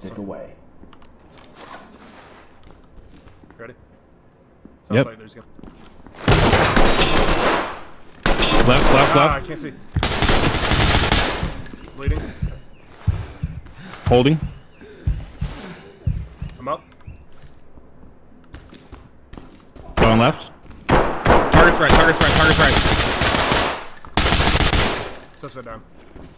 Pick away. Ready? Sounds like there's Left. I can't see. Bleeding. Holding. I'm up. Going left. Target's right. Suspect down.